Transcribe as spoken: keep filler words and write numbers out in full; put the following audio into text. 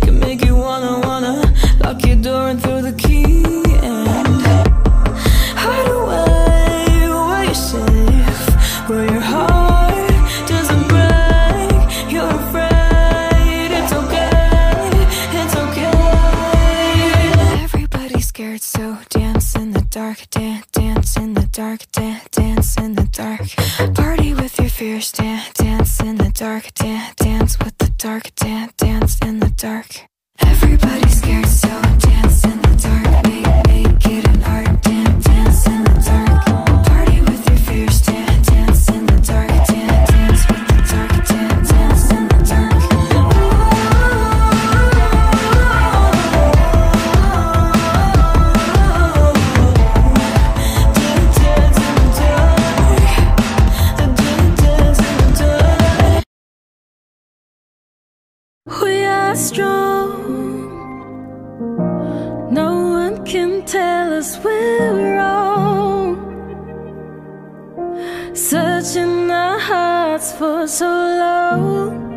can make you wanna, wanna lock your door and throw the key. And hide away where you're safe, where your heart doesn't break. You're afraid, it's okay, it's okay. Everybody's scared, so dance in the dark. Dance, dance in the dark. Dance, dance in the dark. Party with your fears. Dance, dance in the dark. Dance, dance with the dark. Dance, dance in the dark. Everybody's scared, so dance in the dark. Make, make it an art. Dance, dance in the dark. Party with your fears. Dance, dance in the dark. Dance, dance with the dark. Dance, dance in the dark. We are strong. No one can tell us we're wrong. Searching our hearts for so long.